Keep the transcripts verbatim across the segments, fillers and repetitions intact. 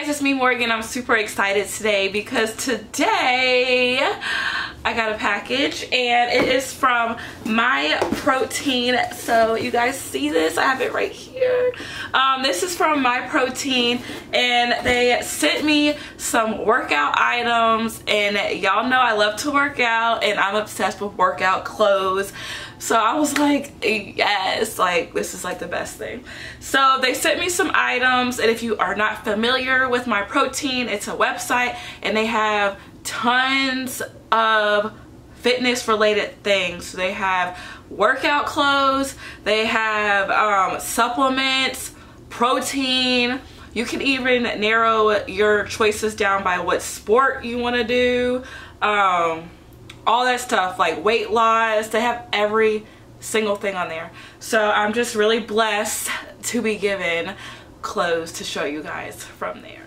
guys, it's me, Morgan. I'm super excited today because today I got a package and it is from MyProtein. So you guys see this? I have it right here. Um, this is from MyProtein and they sent me some workout items, and y'all know I love to work out and I'm obsessed with workout clothes. So I was like, yes, like this is like the best thing. So they sent me some items, and if you are not familiar with MyProtein, it's a website and they have tons of fitness related things. So they have workout clothes, they have um, supplements, protein. You can even narrow your choices down by what sport you want to do. Um, all that stuff, like weight loss. They have every single thing on there. So I'm just really blessed to be given clothes to show you guys from there.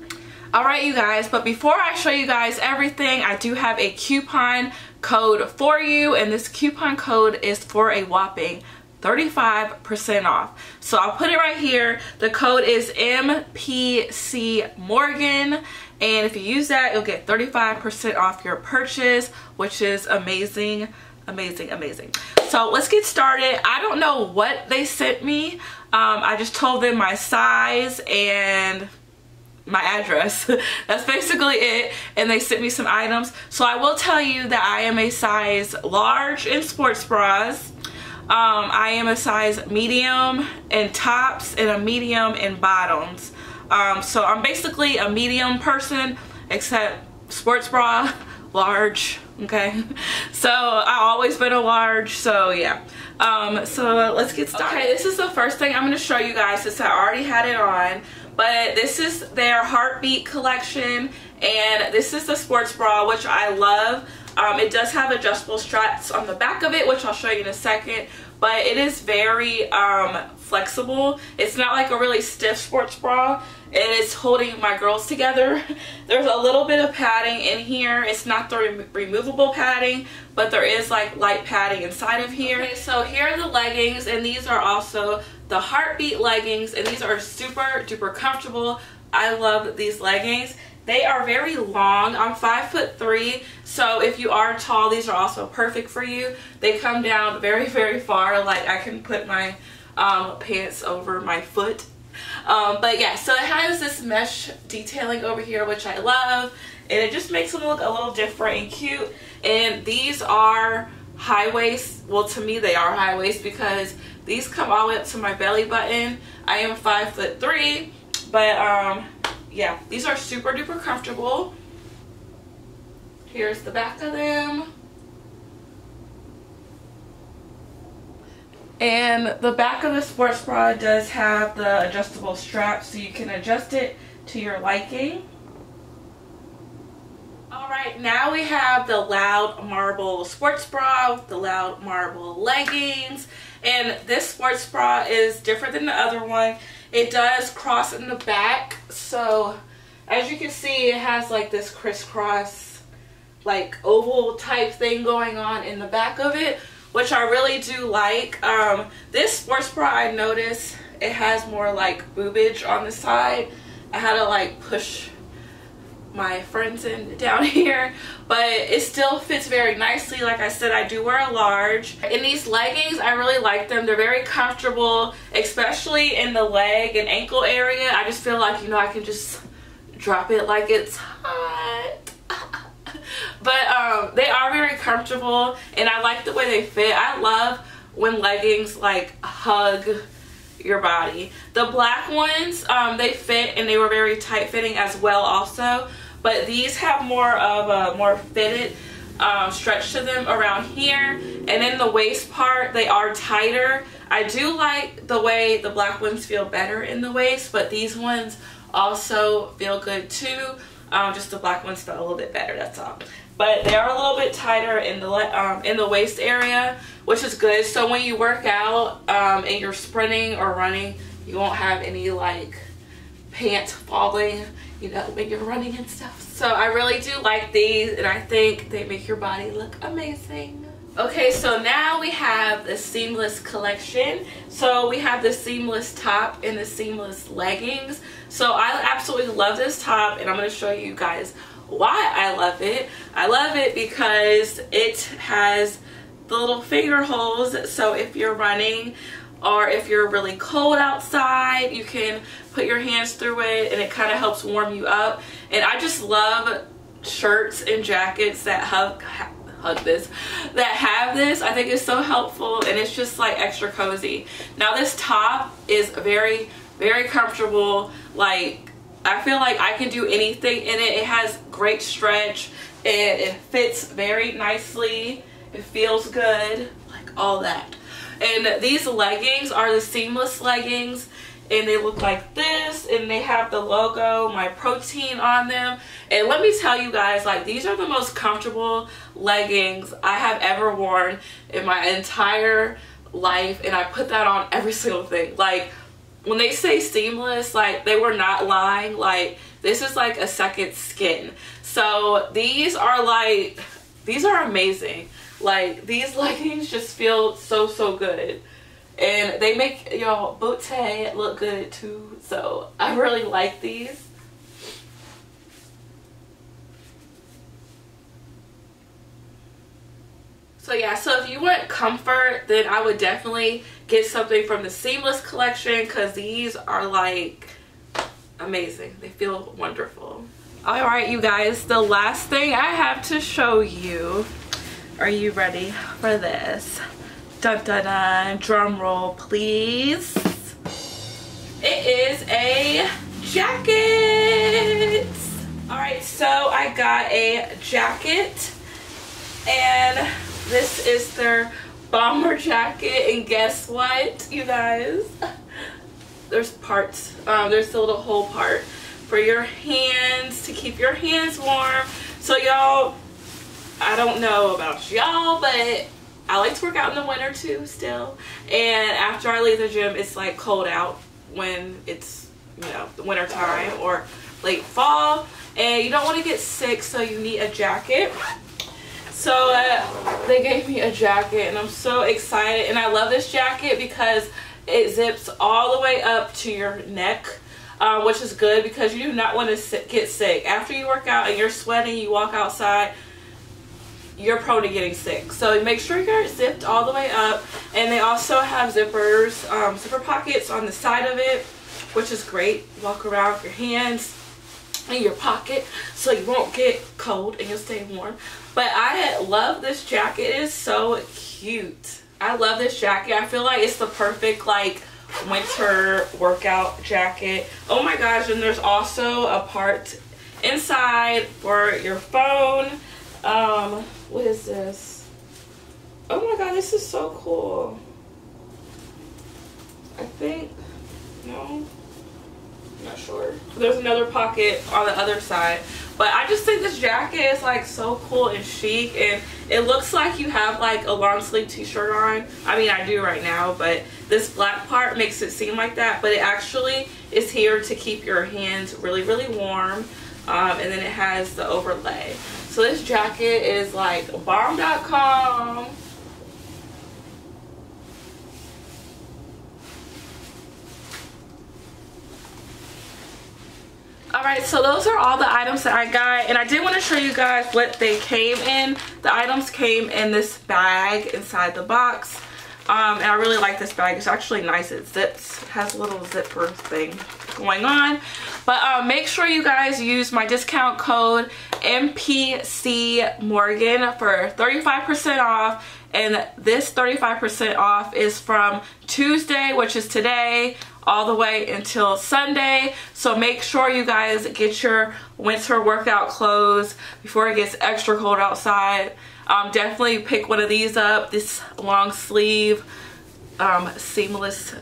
Alright you guys, but before I show you guys everything, I do have a coupon code for you, and this coupon code is for a whopping thirty-five percent off. So I'll put it right here. The code is M P C Morgan, and if you use that, you'll get thirty-five percent off your purchase, which is amazing, amazing, amazing. So let's get started. I don't know what they sent me. Um, I just told them my size and my address. That's basically it, and they sent me some items. So I will tell you that I am a size large in sports bras. Um, I am a size medium in tops and a medium in bottoms. Um, so I'm basically a medium person, except sports bra, large, okay? So I've always been a large, so yeah. Um, so let's get started. Okay, this is the first thing I'm going to show you guys since I already had it on. But this is their Heartbeat collection, and this is the sports bra, which I love. Um, it does have adjustable straps on the back of it, which I'll show you in a second, but it is very um, flexible. It's not like a really stiff sports bra. It is holding my girls together. There's a little bit of padding in here. It's not the re removable padding, but there is like light padding inside of here. Okay, so here are the leggings, and these are also the Heartbeat leggings, and these are super duper comfortable. I love these leggings. They are very long. I'm five foot three, so if you are tall, these are also perfect for you. They come down very, very far. Like I can put my um, pants over my foot. Um, but yeah, so it has this mesh detailing over here, which I love, and it just makes them look a little different and cute. And these are high waist. Well, to me, they are high waist because these come all the way up to my belly button. I am five foot three, but um. yeah, these are super duper comfortable. Here's the back of them. And the back of the sports bra does have the adjustable strap, so you can adjust it to your liking. Alright, now we have the Loud Marble sports bra with the Loud Marble leggings. And this sports bra is different than the other one. It does cross in the back, so as you can see, it has like this crisscross, like oval type thing going on in the back of it, which I really do like. Um, this sports bra, I noticed it has more like boobage on the side. I had to like push my friends in down here, but it still fits very nicely. Like I said, I do wear a large. In these leggings, I really like them. They're very comfortable, especially in the leg and ankle area. I just feel like, you know, I can just drop it like it's hot. But um, they are very comfortable, and I like the way they fit. I love when leggings like hug your body. The black ones, um, they fit, and they were very tight fitting as well also. But these have more of a more fitted um, stretch to them around here. And in the waist part, they are tighter. I do like the way the black ones feel better in the waist, but these ones also feel good too. Um, just the black ones feel a little bit better, that's all. But they are a little bit tighter in the um, in the waist area, which is good. So when you work out um, and you're sprinting or running, you won't have any like pants falling, you know, when you're running and stuff. So I really do like these, and I think they make your body look amazing. Okay, so now we have the seamless collection. So we have the seamless top and the seamless leggings. So I absolutely love this top, and I'm going to show you guys why I love it. I love it because it has the little finger holes, so if you're running or if you're really cold outside, you can put your hands through it and it kind of helps warm you up. And I just love shirts and jackets that hug hug this that have this. I think it's so helpful, and it's just like extra cozy. Now this top is very very comfortable. Like, I feel like I can do anything in it. It has great stretch and it fits very nicely. It feels good, like all that. And these leggings are the seamless leggings, and they look like this, and they have the logo MyProtein on them. And let me tell you guys, like, these are the most comfortable leggings I have ever worn in my entire life, and I put that on every single thing. Like, when they say seamless, like, they were not lying. Like, this is like a second skin. So these are like, these are amazing. Like, these leggings just feel so so good, and they make your bootay look good too. So I really like these. So yeah, so if you want comfort, then I would definitely get something from the seamless collection, because these are like amazing. They feel wonderful. All right, you guys, the last thing I have to show you. Are you ready for this? Dun dun dun, drum roll please. It is a jacket. All right, so I got a jacket, and this is their bomber jacket. And guess what, you guys? There's parts, um, there's the little hole part for your hands to keep your hands warm. So y'all, I don't know about y'all, but I like to work out in the winter too still, and after I leave the gym it's like cold out when it's, you know, the winter time or late fall, and you don't want to get sick, so you need a jacket. So uh, they gave me a jacket, and I'm so excited, and I love this jacket because it zips all the way up to your neck. Um, which is good because you do not want to get sick. After you work out and you're sweating, you walk outside, you're prone to getting sick. So make sure you're zipped all the way up, and they also have zippers, um, zipper pockets on the side of it, which is great. Walk around with your hands in your pocket so you won't get cold and you'll stay warm. But I love this jacket. It is so cute. I love this jacket. I feel like it's the perfect like winter workout jacket. Oh my gosh, and there's also a part inside for your phone. Um, what is this? Oh my god, this is so cool. I think, no, I'm not sure. There's another pocket on the other side. But I just think this jacket is like so cool and chic, and it looks like you have like a long sleeve t-shirt on. I mean, I do right now, but this black part makes it seem like that, but it actually is here to keep your hands really, really warm. Um, and then it has the overlay. So this jacket is like bomb dot com. Alright, so those are all the items that I got, and I did want to show you guys what they came in. The items came in this bag inside the box, um, and I really like this bag. It's actually nice. It zips. It has a little zipper thing going on. But um, make sure you guys use my discount code M P C Morgan for thirty-five percent off, and this thirty-five percent off is from Tuesday, which is today, all the way until Sunday. So make sure you guys get your winter workout clothes before it gets extra cold outside. Um, definitely pick one of these up, this long sleeve um, seamless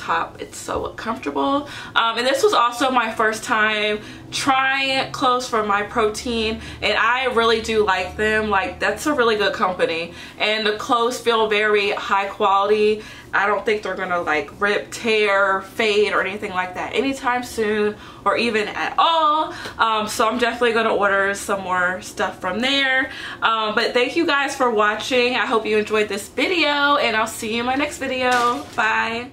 top. It's so comfortable. Um, and this was also my first time trying clothes from MyProtein, and I really do like them. Like, that's a really good company, and the clothes feel very high quality. I don't think they're gonna like rip, tear, fade, or anything like that anytime soon, or even at all. Um, so I'm definitely gonna order some more stuff from there. Um, but thank you guys for watching. I hope you enjoyed this video, and I'll see you in my next video. Bye.